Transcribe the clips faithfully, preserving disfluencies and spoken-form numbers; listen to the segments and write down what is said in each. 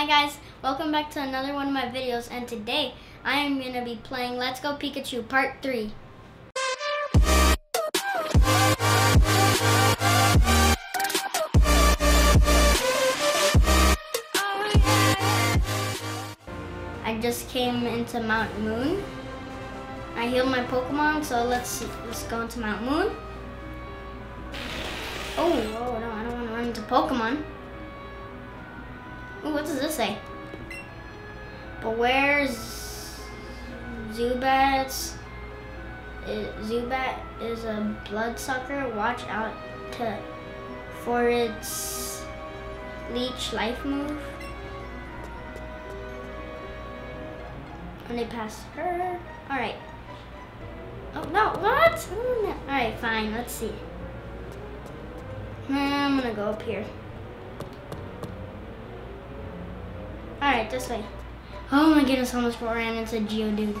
Hi guys, welcome back to another one of my videos, and today I am going to be playing Let's Go Pikachu part three. I just came into Mount Moon. I healed my Pokemon, so let's see. Let's go into Mount Moon. Oh, oh no, I don't want to run into Pokemon. Ooh, what does this say? Beware Zubat. Zubat is a bloodsucker. Watch out to, for its leech life move. And they passed her. All right. Oh no! What? All right, fine. Let's see. I'm gonna go up here. Alright, this way. Oh my goodness, almost ran into Geodude.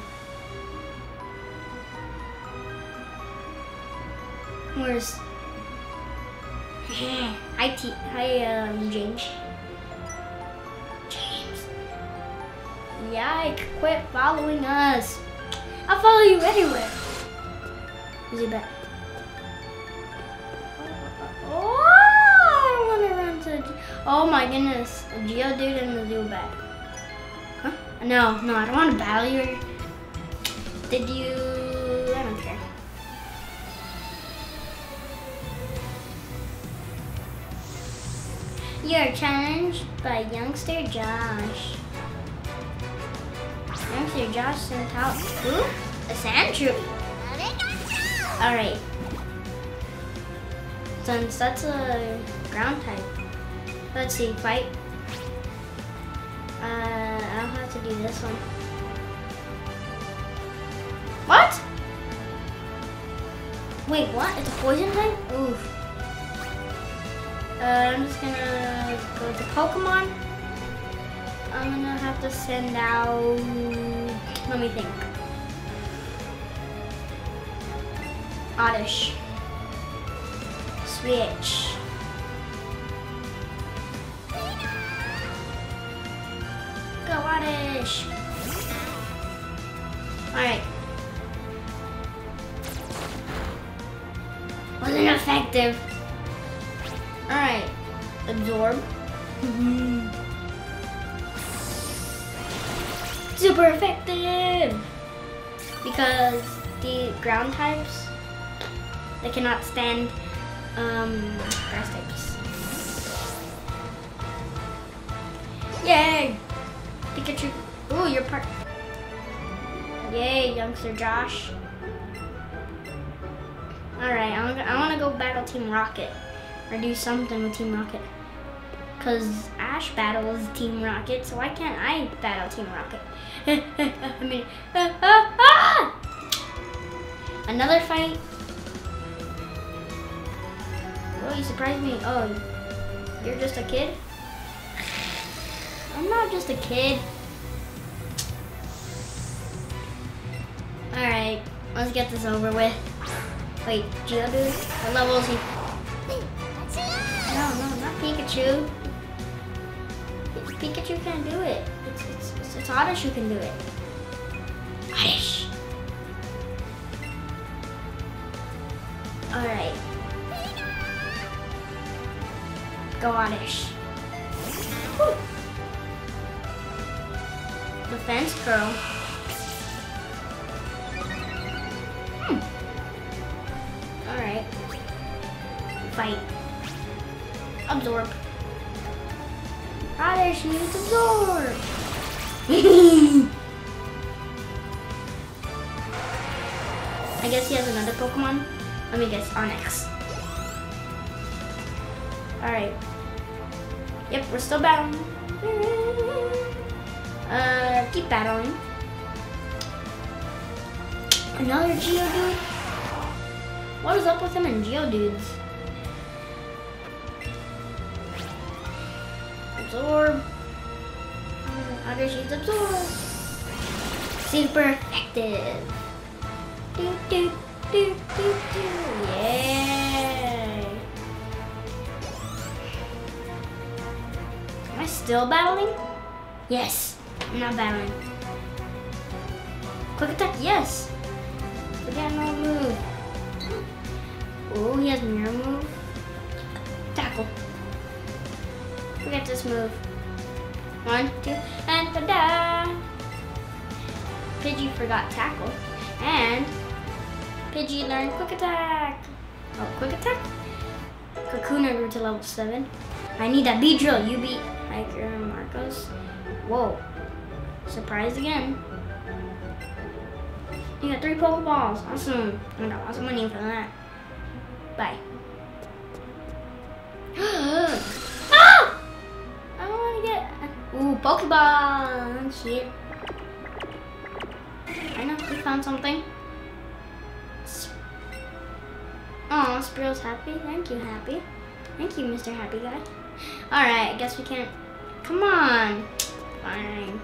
Where's... Hi, T Hi, um, James. James. Yike, quit following us. I'll follow you anywhere. Zubat. Oh my goodness, a Geodude and a Zubat. Huh? No, no, I don't want to battle you. Did you? I don't care. You're challenged by Youngster Josh. Youngster Josh sent out who? A Sandshrew. All right. Since that's a ground type. Let's see, fight. Uh, I don't have to do this one. What? Wait, what? It's a poison type? Oof. Uh, I'm just gonna go to Pokemon. I'm gonna have to send out... Let me think. Oddish. Switch. Go Oddish! Alright. Wasn't effective. Alright. Absorb. Super effective! Because the ground types, they cannot stand um, grass types. Yay! Pikachu. Ooh, you're part. Yay, Youngster Josh. Alright, I want to go battle Team Rocket. Or do something with Team Rocket. Because Ash battles Team Rocket, so why can't I battle Team Rocket? I mean, ah, ah, ah! Another fight. Oh, you surprised me. Oh, you're just a kid? I'm not just a kid. Alright, let's get this over with. Wait, Geodude? What level is he? No, no, not Pikachu. It's Pikachu can't do it. It's, it's, it's, it's Oddish who can do it. Oddish. Alright. Go Oddish. Woo. Defense girl. Hmm. Alright. Fight. Absorb. Oddish needs absorb. I guess he has another Pokemon. Let me guess, Onix. Alright. Yep, we're still battling. Uh, keep battling. Another Geodude? What is up with him and Geodudes? Absorb. I guess she's absorbed. Super effective. Do, do, do, do, do. Yay. Am I still battling? Yes. Not Baron. Quick attack, yes. Forget my move. Oh, he has mirror move. Tackle. Forget this move. One, two, and ta-da! Pidgey forgot tackle. And Pidgey learned quick attack. Oh, quick attack? Kakuna grew to level seven. I need that Beedrill. You beat Hiker and Marcos. Whoa. Surprise again. You got three Pokeballs. Awesome. I got lots of money for that. Bye. Ah! I don't want to get. Ooh, Pokeball. Shit. I know we found something. Oh, Spearow's happy. Thank you, Happy. Thank you, Mister Happy Guy. Alright, I guess we can't. Come on. Fine.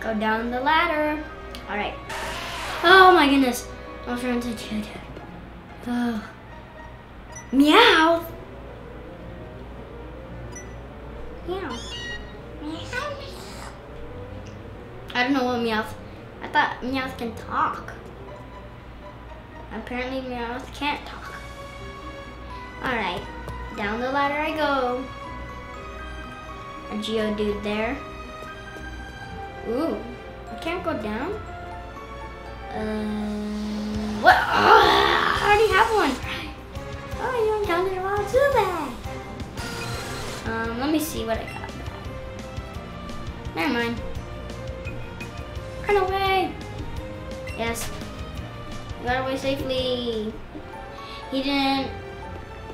Go down the ladder. Alright. Oh my goodness. I'll try to do it. Oh. Meowth. Meow. I don't know what Meowth. I thought Meowth can talk. Apparently Meowth can't talk. Alright. Down the ladder I go. A Geodude there. Ooh. I can't go down? Uh, what? Oh, I already have one. Oh, you encountered a wild Zubat. Um, let me see what I got. Never mind. Run away. Yes. You got away safely. He didn't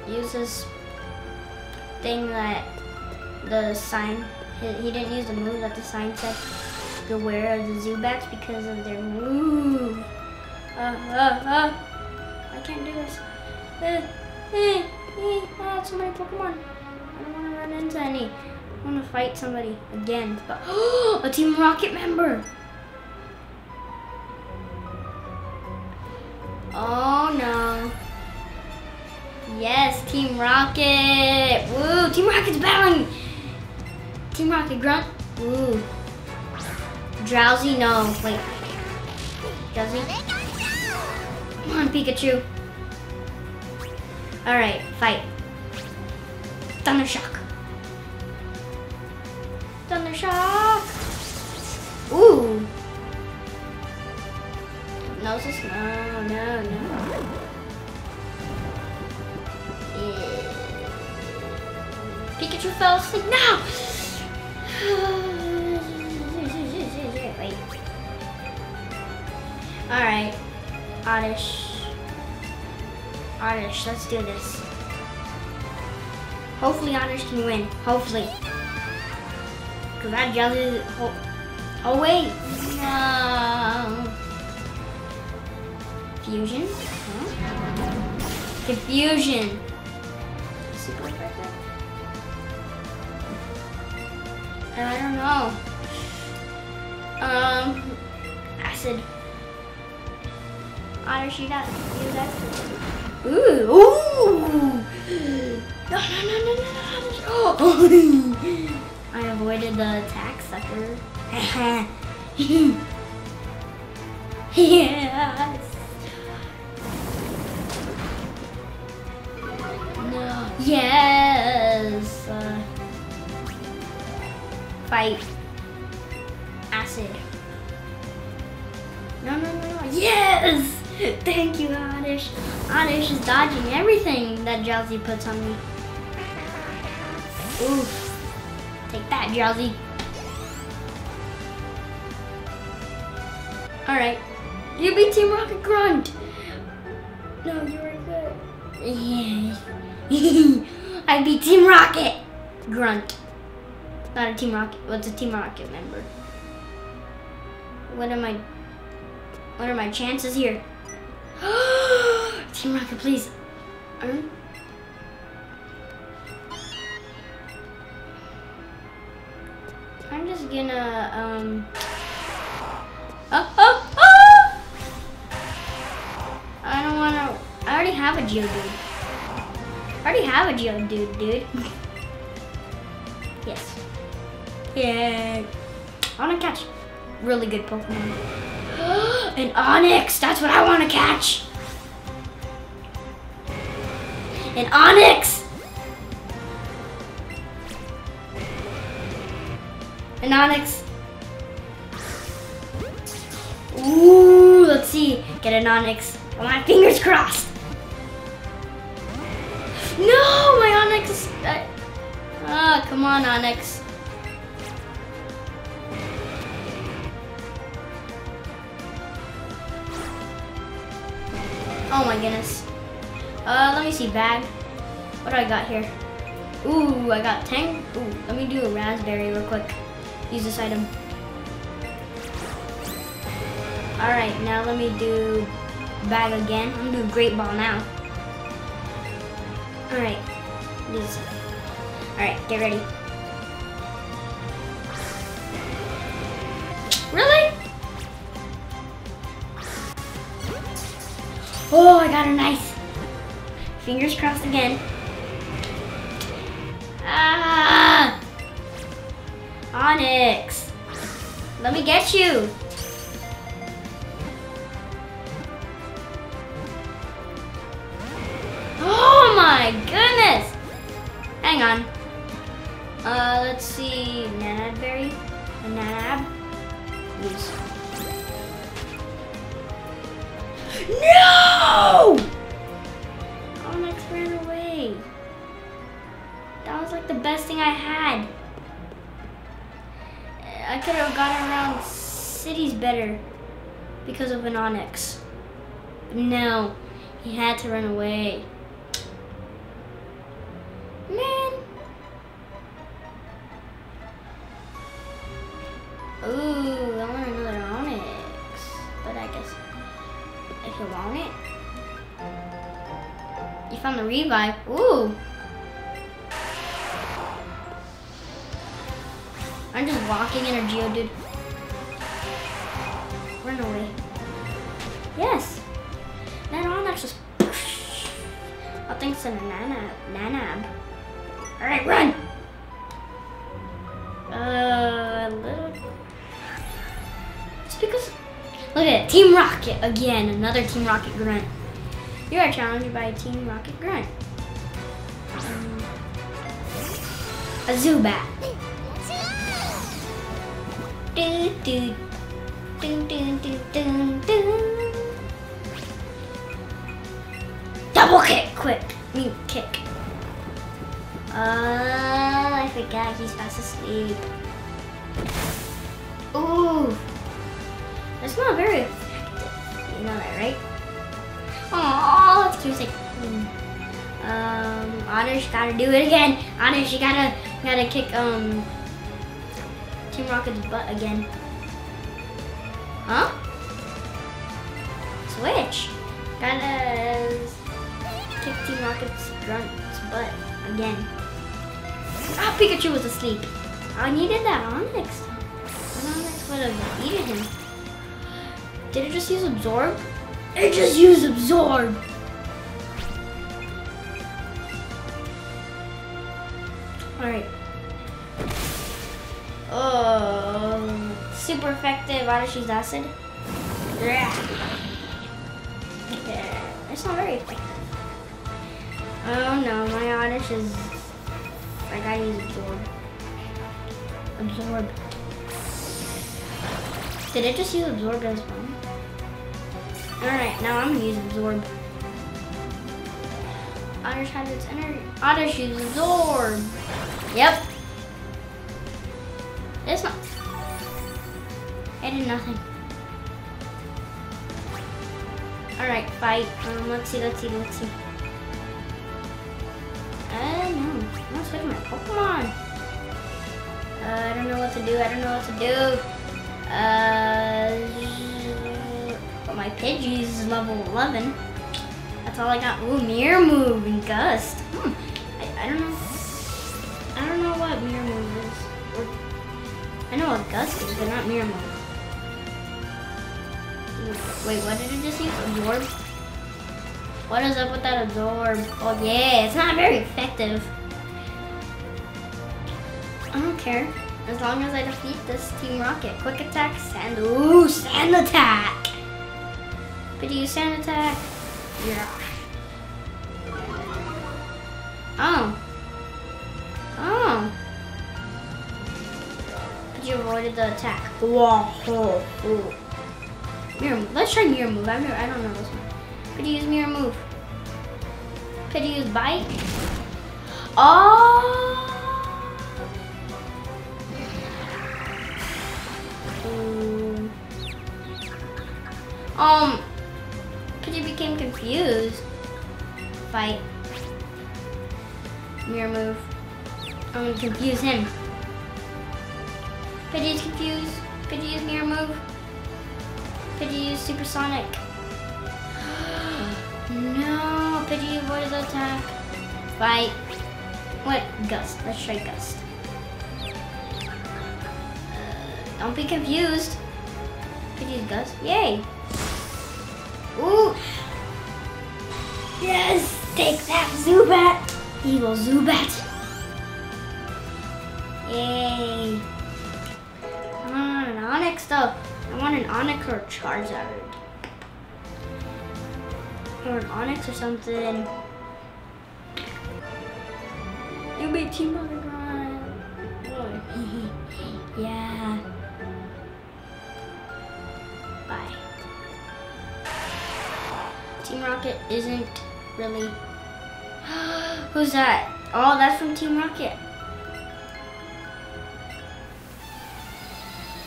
use this thing that the sign, he didn't use the move that the sign said. Beware of the Zubats because of their move. Uh, uh, uh. I can't do this. Uh, uh, uh. I have so many Pokemon. I don't want to run into any. I want to fight somebody again. But a Team Rocket member. Oh no. Yes, Team Rocket. Woo, Team Rocket's battling. Team Rocket grunt. Woo. Drowsy, no, wait. Drowsy? Come on, Pikachu. Alright, fight. Thunder Shock. Thunder Shock! Ooh! Hypnosis? No, no, no. Yeah. Pikachu fell asleep now! Alright, Oddish. Oddish, let's do this. Hopefully Oddish can win. Hopefully. Cause that jelly ho oh wait. No. Fusion? Huh? Confusion. Super effective. I don't know. Um acid. Oddish, you got use that. Ooh, ooh! No, no, no, no, no, Oddish! Oh! I avoided the attack, sucker. Yes. No. Yes. Uh, fight. Acid. No, no, no, no. Yes. Thank you, Oddish. Oddish is dodging everything that Drowsy puts on me. Oof. Take that, Drowsy. Alright. You beat Team Rocket grunt. No, you were good. Yeah. I beat Team Rocket grunt. Not a Team Rocket. What's a Team Rocket member? What am I... What are my chances here? Team Rocket, please. Um. I'm just gonna, um. Oh, oh, oh! I don't wanna. I already have a Geodude. I already have a Geodude, dude. Yes. Yeah. I want to catch really good Pokemon. An Onix, that's what I want to catch. An Onix. An Onix. Ooh, let's see. Get an Onix. Oh, my fingers crossed. No, my Onix is... Ah, oh, come on, Onix. Oh my goodness. Uh, let me see, bag. What do I got here? Ooh, I got tank. Ooh, let me do a raspberry real quick. Use this item. All right, now let me do bag again. I'm gonna do great ball now. All right, use this item. All right, get ready. Really? Oh, I got a nice. Fingers crossed again. Ah! Onix. Let me get you. Oh my goodness. Hang on. Uh, let's see. Nanabberry. Nanab. Use. No! Onix ran away. That was like the best thing I had. I could have gotten around cities better because of an Onix. But no, he had to run away. Man. Ooh, I want another Onix, but I guess if you want it. You found the revive. Ooh. I'm just walking in a Geodude. Run away. Yes. That Onix was. I think it's a Nanab. Nanab. All right, run. Uh, a little. It's because. Look at it, Team Rocket again. Another Team Rocket grunt. You are challenged by a Team Rocket grunt. Um, a Zubat. Do do do do do do do. Double kick, quick. I mean kick. Uh, I forgot he's fast asleep. Ooh. That's not very effective. You know that, right? Oh, that's too sick. Um, Oddish gotta do it again. Oddish, you gotta gotta kick um Team Rocket's butt again. Huh? Switch. Gotta kick Team Rocket's grunt's butt again. Ah, Pikachu was asleep. I needed that Onix. That Onix would have eaten him. Did it just use absorb? It just used absorb! Alright. Oh, super effective Oddish's acid. Yeah. Yeah. It's not very effective. Oh no, my Oddish is... I gotta use absorb. Absorb. Did it just use absorb as well? Alright, now I'm gonna use absorb. Oddish has its energy. Oddish uses absorb. Yep. It's not. It did nothing. Alright, fight. Um, let's see, let's see, let's see. Uh, no. I'm not switching my Pokemon. Uh, I don't know what to do. I don't know what to do. Uh. My Pidgey is level eleven. That's all I got. Ooh, Mirror Move and Gust. Hmm. I, I don't know. I don't know what Mirror Move is. Or, I know what Gust is, but not Mirror Move. Wait, what did it just use? Absorb? What is up with that absorb? Oh yeah, it's not very effective. I don't care. As long as I defeat this Team Rocket. Quick attack, sand. Ooh, sand attack! Pidgey, sand attack. Yeah. Oh. Oh. Pidgey avoided the attack. Whoa. Ooh. Mirror move. Let's try mirror move. I mirror, I don't know this one. Pidgey, use mirror move. Pidgey, use bite. Oh. Um, Pidgey became confused. Fight. Mirror move. I'm gonna confuse him. Pidgey's confused. Pidgey is mirror move. Pidgey is supersonic. No, Pidgey avoided the attack. Fight. What? Gust. Let's try Gust. Uh, don't be confused. Pidgey's Gust. Yay! Ooh! Yes! Take that, Zubat! Evil Zubat! Yay! Come on, an Onix though. I want an Onix or a Charizard. Or an Onix or something. You made Team Rocket run. Oh. Yeah. Bye. Team Rocket isn't really... Who's that? Oh, that's from Team Rocket.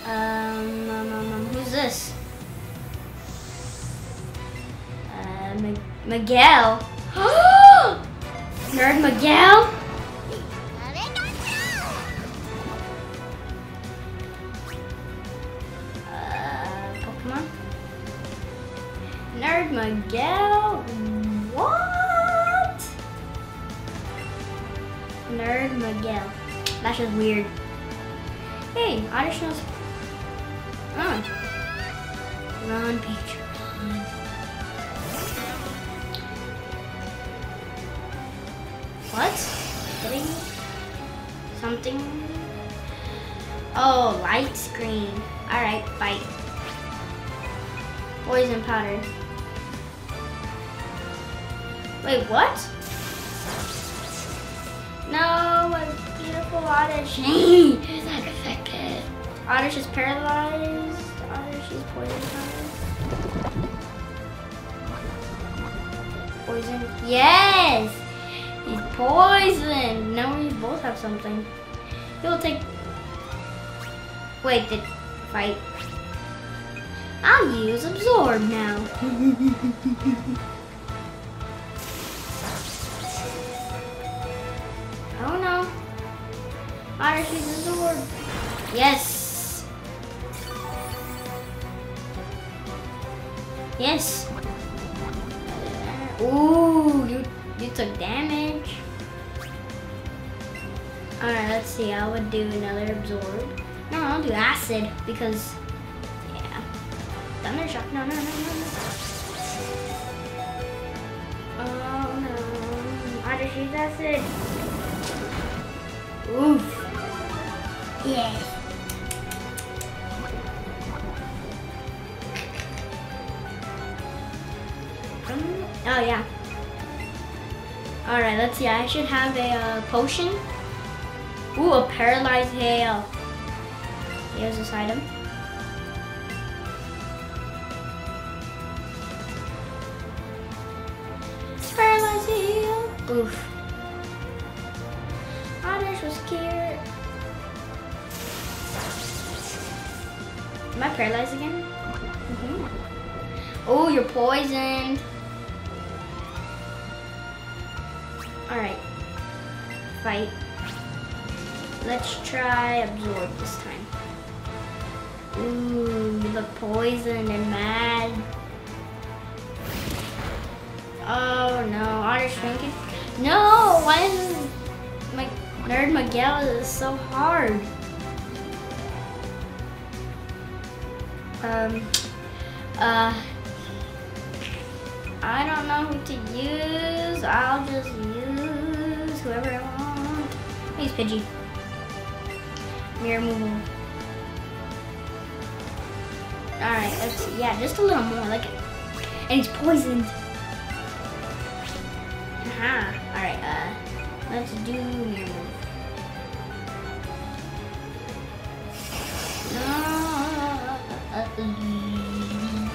Um, um, um, um who's this? Uh, M Miguel. Nerd Miguel? Uh, Pokemon? Nerd Miguel? What? Nerd Miguel. That's just weird. Hey, Oddish knows. Oh. Run, Pikachu. What? Hitting? Something? Oh, light screen. Alright, bite. Poison powder. Wait, what? No, my beautiful Oddish. Who's that effective? Oddish is paralyzed. Oddish is poisoned. Poison? Yes! He's poisoned. Now we both have something. He'll take. Wait, did. Fight. I'll use absorb now. Oh no. Oddish uses absorb. Yes. Yes. Ooh, you you took damage. Alright, let's see. I would do another absorb. No, I'll do acid because yeah. Thunder shock. No, no, no, no, no. Oh no. Oddish uses acid. Oof. Yeah. Um, oh yeah. Alright, let's see. I should have a uh, potion. Ooh, a paralyzed hail. Here's this item. Paralyzed hail. Oof. Oddish was scared. Am I paralyzed again? Mm-hmm. Oh, you're poisoned. Alright. Fight. Let's try absorb this time. Ooh, you look poisoned and mad. Oh no, Oddish shrinking. No, why is this? My Nerd Miguel is so hard. Um, uh, I don't know who to use. I'll just use whoever I want. I'll use Pidgey. Mirror moving. Alright, let's see. Yeah, just a little more. Like, and it's poisoned. Aha. Alright, uh, let's do mirror move.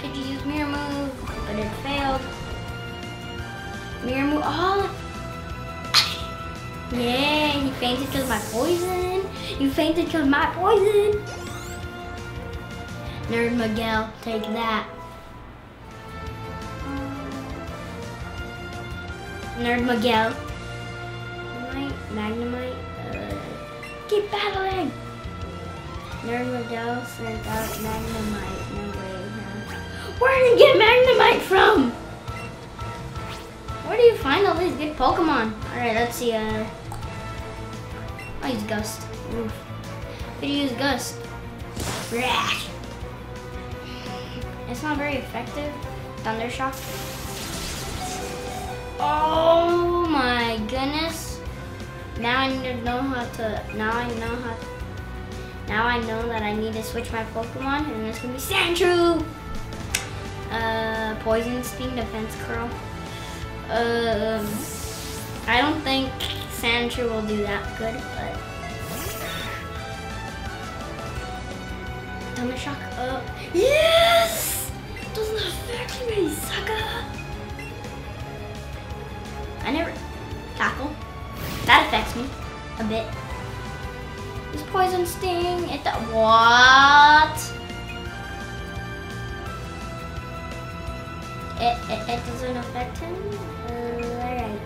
Could you use mirror move? But it failed. Mirror move. Oh! Yeah, he fainted because of my poison. You fainted because of my poison. Nerd Miguel, take that. Nerd Miguel. Magnemite. Uh, keep battling. Nerd Miguel sent out Magnemite. No way, no. Where did you get Magnemite from? Where do you find all these good Pokemon? Alright, let's see. Uh, I'll use Gust. Oof. Could you use Gust? Rash. It's not very effective. Thunder Shock. Oh my goodness. Now I need to know how to. Now I know how. To, now I know that I need to switch my Pokemon, and it's gonna be Sandshrew. Uh, Poison Sting, Defense Curl. Um, I don't think Sandshrew will do that good, but. Thunder Shock up. Yes! It doesn't affect me, sucker! I never. Tackle. That affects me. A bit. This Poison Sting. It. What? It, it, it doesn't affect him? Uh, Alright.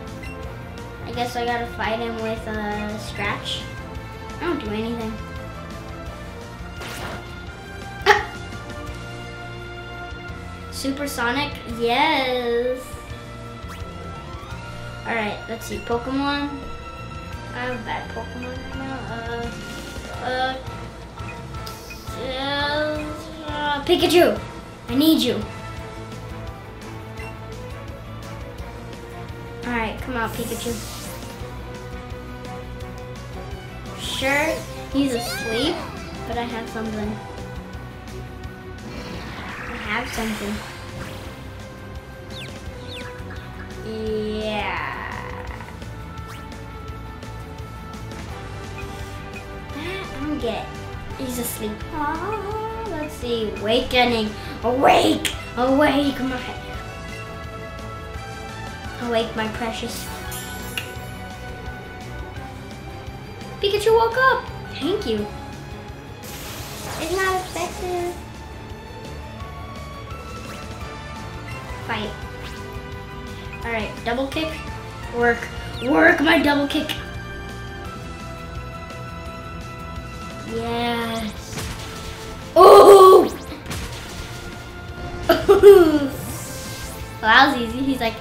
I guess I gotta fight him with a uh, scratch. I don't do anything. Ah! Supersonic? Yes! Alright, let's see. Pokemon? I have a bad Pokemon right now. Uh, uh, uh, uh, Pikachu! I need you! Alright, come out, Pikachu. Sure, he's asleep, but I have something. I have something. Yeah. I don't get it. He's asleep. Oh, let's see. Awakening. Awake! Awake, my. Awake, my precious. Pikachu woke up! Thank you. It's not effective. Fight. Alright, double kick. Work. Work my double kick. Yes. Ooh! Ooh! Well, that was easy. He's like,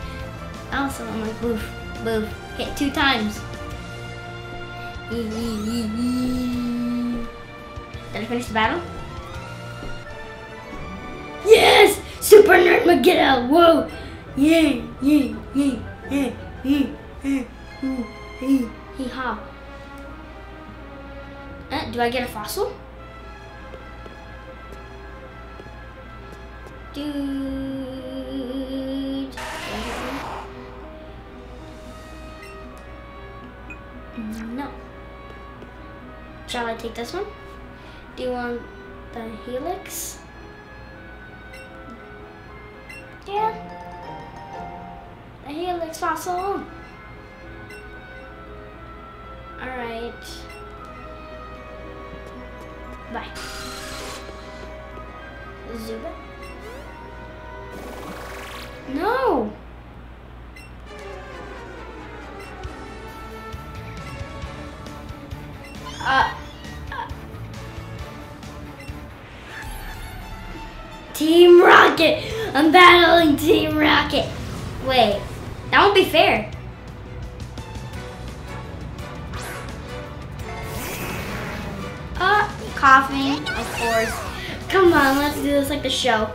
also, I'm like, boof, boof. Hit two times. Did I finish the battle? Yes! Super Nerd Miguel! Whoa! Yeah, yeah, yeah, yeah, yeah, yeah, yeah, hee haw. Uh, do I get a fossil? Dude. No. Shall I take this one? Do you want the Helix? Yeah. The Helix fossil. Alright. Bye. Zubat? No! Uh, uh. Team Rocket! I'm battling Team Rocket! Wait, that won't be fair. Uh, Koffing, of course. Come on, let's do this like the show.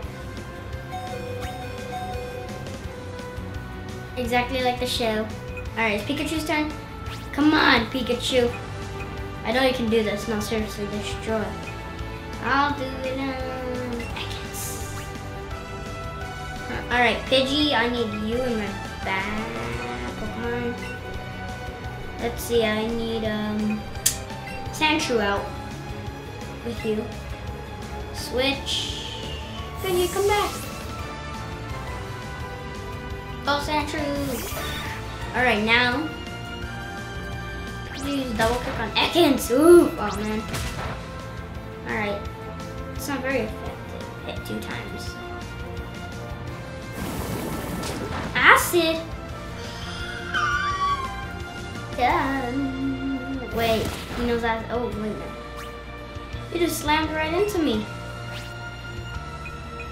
Exactly like the show. Alright, it's Pikachu's turn. Come on, Pikachu. I know you can do this. No, seriously, destroy. I'll do it um, I guess. Alright, Pidgey, I need you in my back. Pokemon. Let's see, I need um, Sandshrew out with you. Switch. Then you come back. Oh, Sandshrew. Alright, now. Use double click on Ekans. Ooh, oh man. All right, it's not very effective. Hit two times. Acid. Done. Wait, he knows that. Oh wait a minute. You just slammed right into me.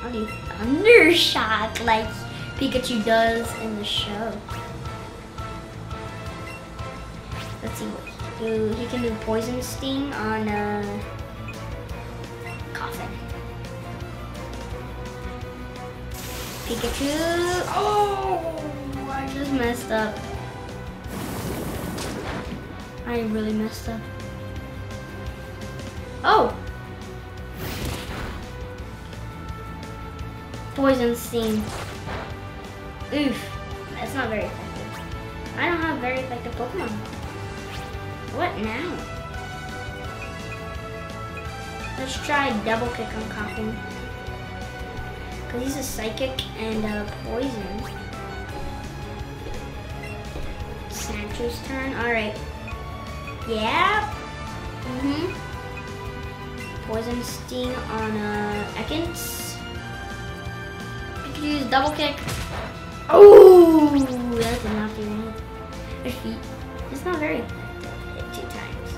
I'll do thunder shot like Pikachu does in the show. Let's see what he can do. He can do poison sting on uh, Koffing. Pikachu. Oh, I just messed up. I really messed up. Oh, poison sting. Oof, that's not very effective. I don't have very effective Pokemon. What now? Let's try double kick on Koffing. Cause he's a psychic and uh, poison. Sancho's turn, alright. Yeah. Mm-hmm. Poison sting on uh, Ekans. You could use double kick. Oh, that did not do anything. It's not very. Two times.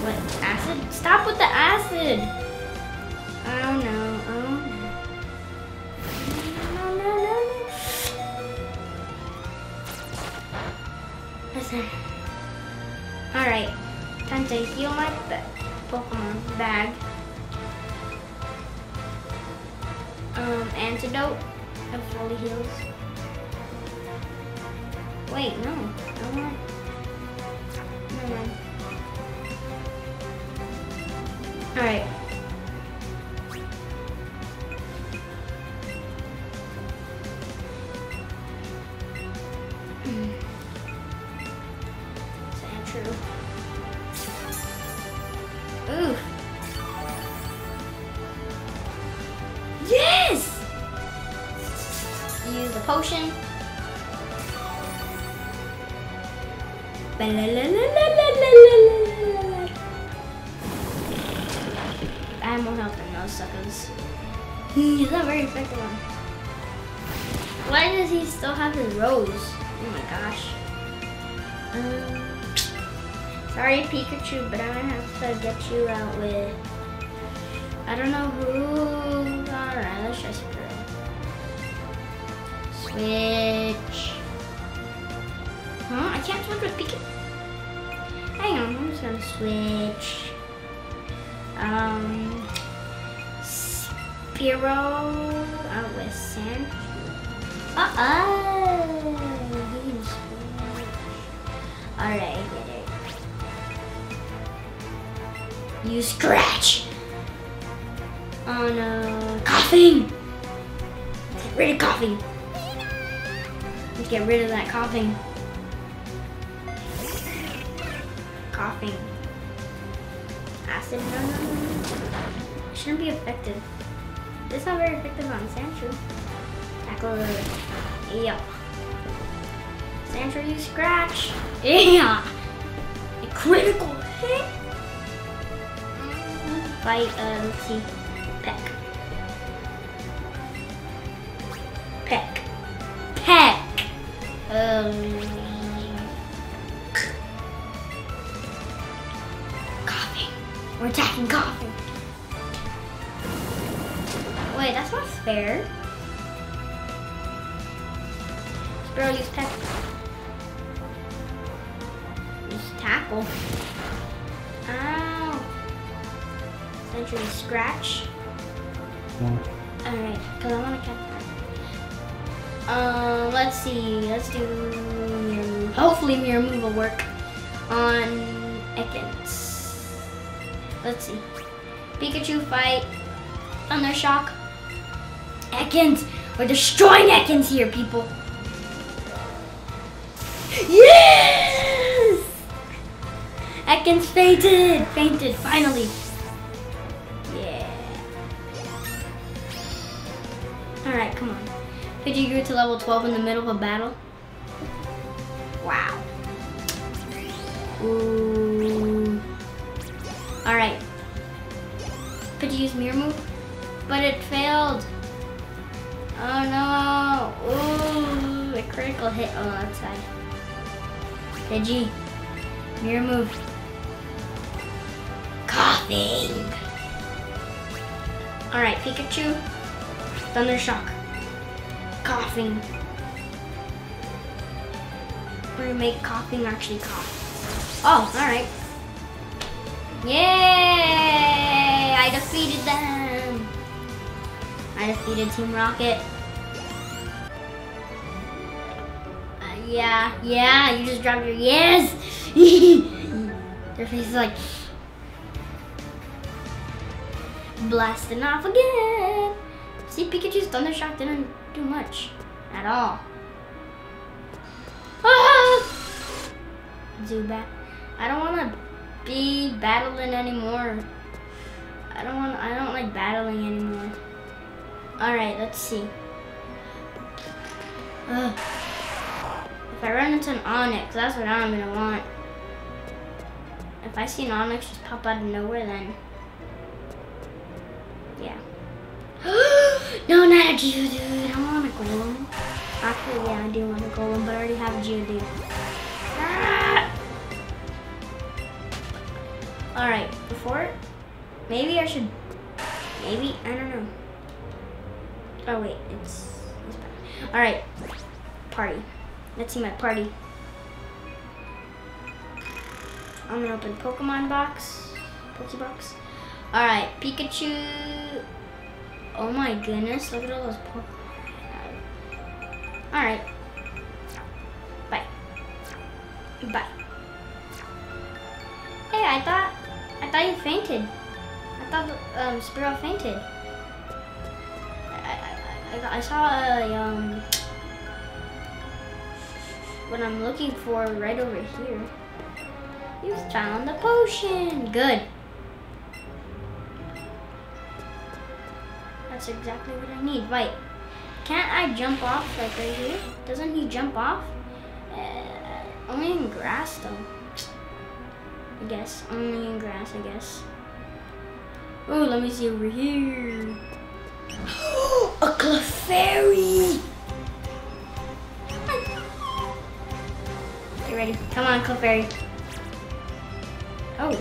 What, acid? Stop with the acid! Oh no, oh no. No, no, no, no. Listen. Alright, time to heal my Pokemon bag. Um, antidote. It fully heals. Wait, no. I want. Alright. Is that true? Ooh. Yes! Use a potion. I'm more health than those suckers. He's not very effective one. Why does he still have his rose? Oh my gosh. Um, sorry Pikachu, but I'm gonna have to get you out with... I don't know who... Alright, let's try Spearow. Switch. Huh? I can't switch with Pikachu. Hang on, I'm just gonna switch. Um, Spearow out with Sand. Uh oh, he can switch. Alright, I get it. You scratch. Oh no, Koffing. Get rid of Koffing. Let's get rid of that Koffing. Koffing. Acid, no, no, no. It shouldn't be effective. It's not very effective on Sandshrew. Tackle. Yeah. Sandshrew, you scratch. Yeah. A critical hit. Bite, uh, let's see. Peck. Peck. Peck. Um. We're attacking Koffing. Wait, that's not fair. Spearow, use pet. Use tackle. Ow. Sentry scratch. Yeah. Alright, because I want to catch that. Uh, let's see. Let's do... Hopefully mirror move will work. on Ekans. Let's see. Pikachu fight Thunder Shock. Ekans! We're destroying Ekans here, people! Yes! Ekans fainted! Fainted, finally! Yeah. Alright, come on. Pidgey grew to level twelve in the middle of a battle. Wow. Ooh. Alright. Pidgey used Mirror Move, but it failed. Oh no! Ooh, a critical hit on that side. Pidgey, mirror move. Koffing! Alright, Pikachu, Thunder Shock. Koffing. We're gonna make Koffing actually cough. Oh, alright. Yay! I defeated them! I defeated Team Rocket. Uh, yeah, yeah, you just dropped your yes! Their face is like... blasting off again! See, Pikachu's Thunder Shock didn't do much. At all. Ah! Zubat. I don't wanna be battling anymore. I don't want. I don't like battling anymore. Alright, let's see. Ugh. If I run into an Onix, that's what I'm gonna want. If I see an Onix just pop out of nowhere, then... yeah. No, not a Geodude! I want a Golem. Actually, yeah, I do want a Golem, but I already have a Geodude. Ah! Alright, before... maybe I should... maybe? I don't know. Oh wait, it's, it's bad. All right, party. Let's see my party. I'm gonna open Pokemon box, Pokebox. All right, Pikachu. Oh my goodness, look at all those Pokemon. All right, bye, bye. Hey, I thought, I thought you fainted. I thought um, Spearow fainted. I saw a, um, what I'm looking for right over here. You found the potion. Good. That's exactly what I need. Wait, can't I jump off like right here? Doesn't he jump off? Uh, only in grass though. I guess, only in grass, I guess. Oh, let me see over here. A Clefairy! Get ready. Come on, Clefairy. Oh.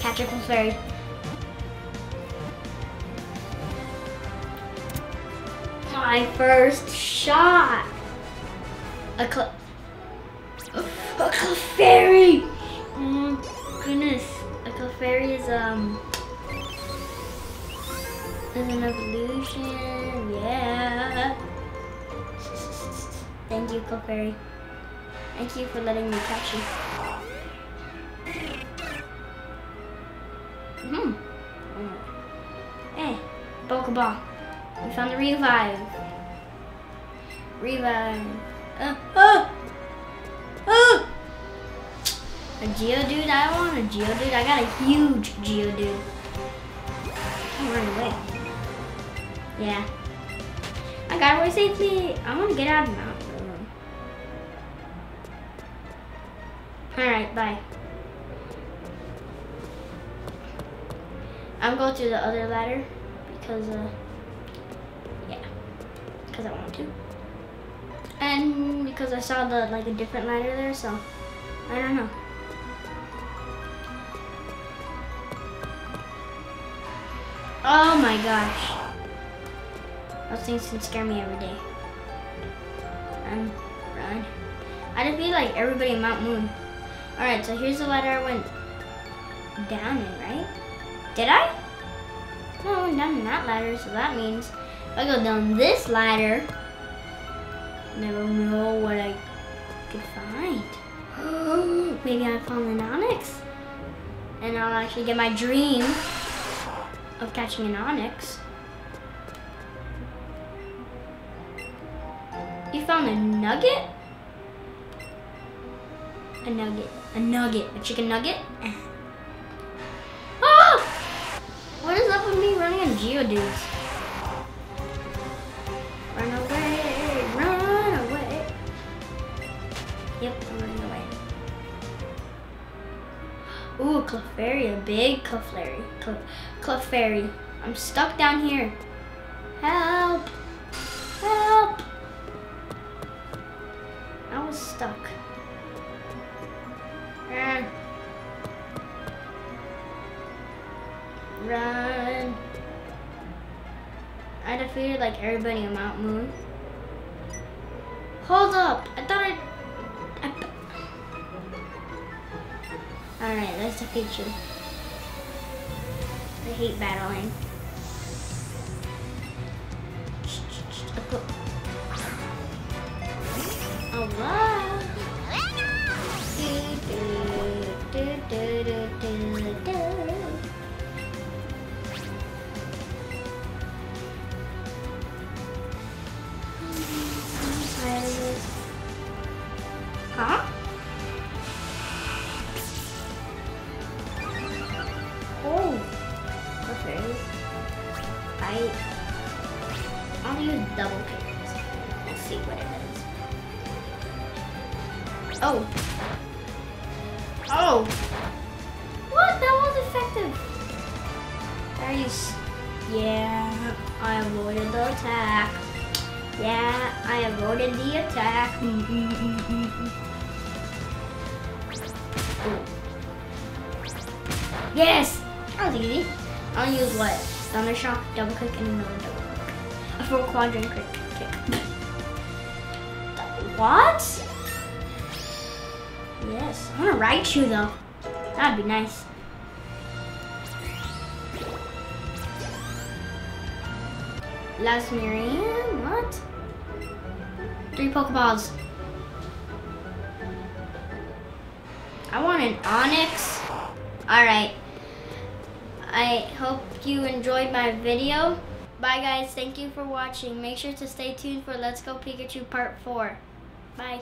Catch a Clefairy. My first shot! A Cle... a Clefairy! Oh, goodness. Clefairy is um is an evolution, yeah. Thank you, Clefairy. Thank you for letting me catch you. Hmm. Hey, Pokeball. We found the revive. Revive. Uh, uh. A Geodude? I want a Geodude. I got a huge Geodude. I'm running away. Yeah. I got away safely. I want to get out of Mount Moon. Alright, bye. I'm going to the other ladder because, uh, yeah. Because I want to. And because I saw the, like, a different ladder there, so I don't know. Oh my gosh. Those things can scare me every day. Run, run. I defeat like everybody in Mount Moon. Alright, so here's the ladder I went down in, right? Did I? No, I went down in that ladder, so that means if I go down this ladder, never know what I could find. Maybe I found an Onix? And I'll actually get my dream of catching an Onix. You found a nugget? A nugget. A nugget. A chicken nugget? Ah! What is up with me running on Geodudes? Run away! Run away! Yep, I'm running away. Ooh, Clefairy. A big Clefairy. Clef Clefairy. I'm stuck down here. Help! Help! I was stuck. Run. Run. I defeated like everybody in Mount Moon. Hold up. I thought I... I... Alright, let's defeat you. I hate battling. Oh, wow. Huh? Oh, okay. Bite. I'll use double picks. Let's see what it is. Oh. Oh. What? That was effective. Nice. Yeah, I avoided the attack. Yeah, I avoided the attack. Yes! That was easy. I'll use what? Thunder Shock, double kick, and another double kick. A full quadrant kick. What? Yes. I want a Raichu though. That'd be nice. Last Miriam, what? Three Pokeballs. I want an Onix. Alright. I hope you enjoyed my video. Bye guys, thank you for watching. Make sure to stay tuned for Let's Go Pikachu Part four. Bye.